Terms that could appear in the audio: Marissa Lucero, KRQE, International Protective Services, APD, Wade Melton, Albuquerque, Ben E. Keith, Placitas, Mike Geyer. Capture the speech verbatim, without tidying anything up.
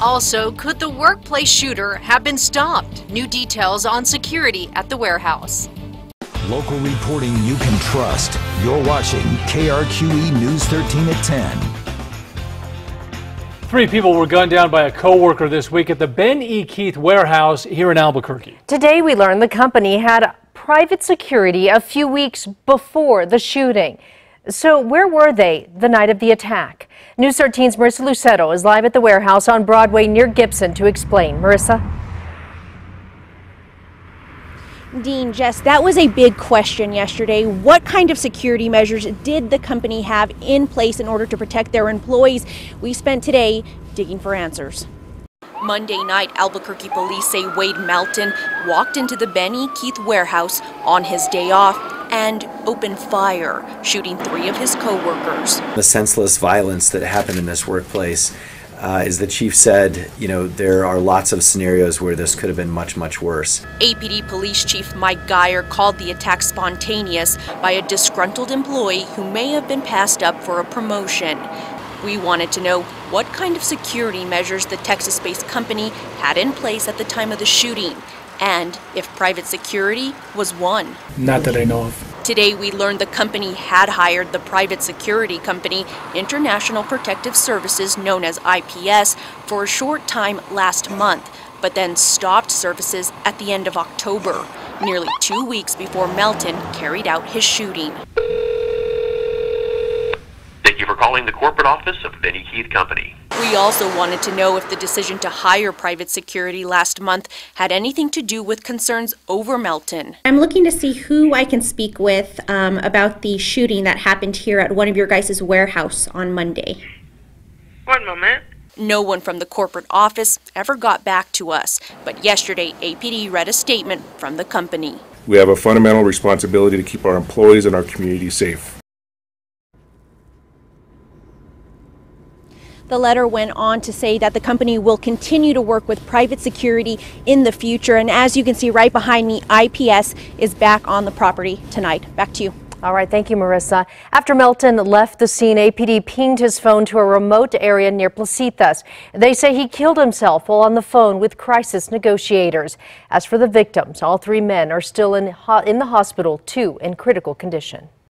Also, could the workplace shooter have been stopped? New details on security at the warehouse. Local reporting you can trust. You're watching K R Q E News thirteen at ten. Three people were gunned down by a co-worker this week at the Ben E. Keith warehouse here in Albuquerque. Today we learned the company had private security a few weeks before the shooting. So where were they the night of the attack? News thirteen's Marissa Lucero is live at the warehouse on Broadway near Gibson to explain. Marissa? Dean, Jess, that was a big question yesterday. What kind of security measures did the company have in place in order to protect their employees? We spent today digging for answers. Monday night, Albuquerque police say Wade Melton walked into the Ben E. Keith warehouse on his day off and opened fire, shooting three of his co-workers. The senseless violence that happened in this workplace, Uh, as the chief said, you know, there are lots of scenarios where this could have been much, much worse. A P D Police Chief Mike Geyer called the attack spontaneous by a disgruntled employee who may have been passed up for a promotion. We wanted to know what kind of security measures the Texas-based company had in place at the time of the shooting, and if private security was one. Not that I know of. Today we learned the company had hired the private security company International Protective Services, known as I P S, for a short time last month, but then stopped services at the end of October, nearly two weeks before Melton carried out his shooting. Thank you for calling the corporate office of Ben E. Keith Company. We also wanted to know if the decision to hire private security last month had anything to do with concerns over Melton. I'm looking to see who I can speak with um, about the shooting that happened here at one of your guys' warehouse on Monday. One moment. No one from the corporate office ever got back to us, but yesterday A P D read a statement from the company. We have a fundamental responsibility to keep our employees and our community safe. The letter went on to say that the company will continue to work with private security in the future. And as you can see right behind me, I P S is back on the property tonight. Back to you. All right. Thank you, Marissa. After Melton left the scene, A P D pinged his phone to a remote area near Placitas. They say he killed himself while on the phone with crisis negotiators. As for the victims, all three men are still in, ho in the hospital, two in critical condition.